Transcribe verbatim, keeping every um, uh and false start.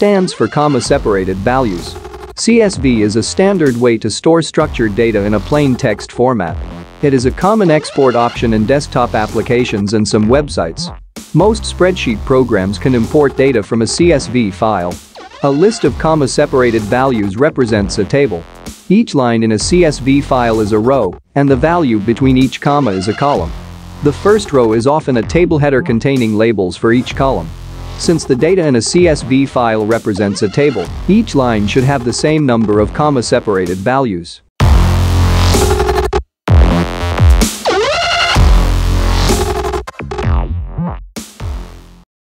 stands for comma-separated values. C S V is a standard way to store structured data in a plain text format. It is a common export option in desktop applications and some websites. Most spreadsheet programs can import data from a C S V file. A list of comma-separated values represents a table. Each line in a C S V file is a row, and the value between each comma is a column. The first row is often a table header containing labels for each column. Since the data in a C S V file represents a table, each line should have the same number of comma-separated values.